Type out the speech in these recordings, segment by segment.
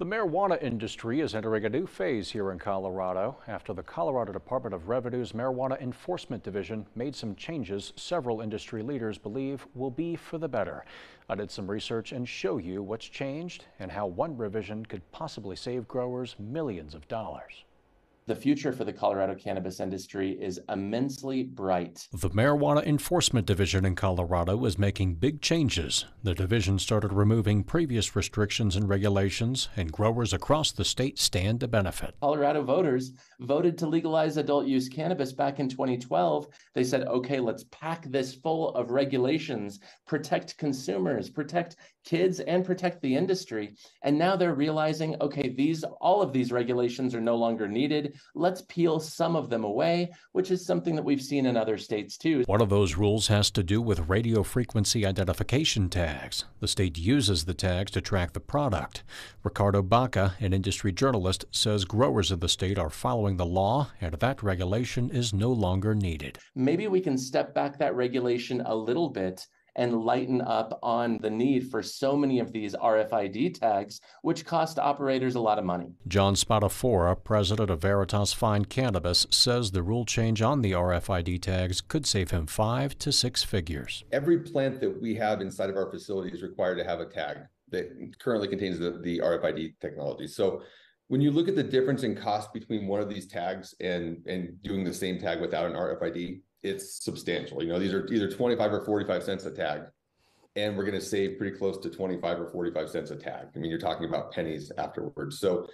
The marijuana industry is entering a new phase here in Colorado after the Colorado Department of Revenue's Marijuana Enforcement Division made some changes several industry leaders believe will be for the better. I did some research and show you what's changed and how one revision could possibly save growers millions of dollars. The future for the Colorado cannabis industry is immensely bright. The Marijuana Enforcement Division in Colorado is making big changes. The division started removing previous restrictions and regulations, and growers across the state stand to benefit. Colorado voters voted to legalize adult use cannabis back in 2012. They said, okay, let's pack this full of regulations, protect consumers, protect kids, and protect the industry. And now they're realizing, okay, all of these regulations are no longer needed. Let's peel some of them away, which is something that we've seen in other states too. One of those rules has to do with radio frequency identification tags. The state uses the tags to track the product. Ricardo Baca, an industry journalist, says growers of the state are following the law and that regulation is no longer needed. Maybe we can step back that regulation a little bit and lighten up on the need for so many of these RFID tags, which cost operators a lot of money. John Spatafora, president of Veritas Fine Cannabis, says the rule change on the RFID tags could save him 5 to 6 figures. Every plant that we have inside of our facility is required to have a tag that currently contains the RFID technology. So when you look at the difference in cost between one of these tags and doing the same tag without an RFID, it's substantial. You know, these are either 25 or 45 cents a tag, and we're going to save pretty close to 25 or 45 cents a tag. I mean, you're talking about pennies afterwards. So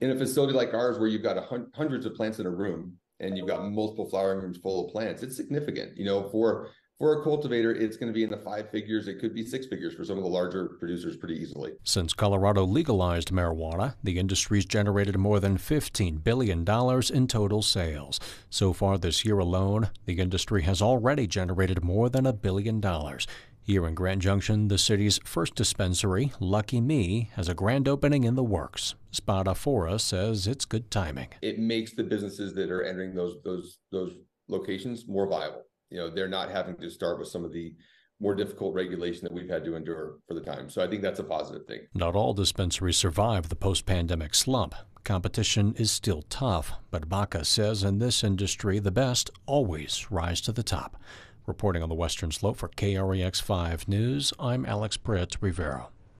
in a facility like ours, where you've got hundreds of plants in a room and you've got multiple flowering rooms full of plants, it's significant. You know, for a cultivator, it's going to be in the 5 figures. It could be 6 figures for some of the larger producers pretty easily. Since Colorado legalized marijuana, the industry's generated more than $15 billion in total sales. So far this year alone, the industry has already generated more than $1 billion. Here in Grand Junction, the city's first dispensary, Lucky Me, has a grand opening in the works. Spatafora says it's good timing. It makes the businesses that are entering those locations more viable. You know, they're not having to start with some of the more difficult regulation that we've had to endure for the time. So I think that's a positive thing. Not all dispensaries survive the post-pandemic slump. Competition is still tough, but Baca says in this industry, the best always rise to the top. Reporting on the Western Slope for KREX 5 News, I'm Alex Britt Rivera.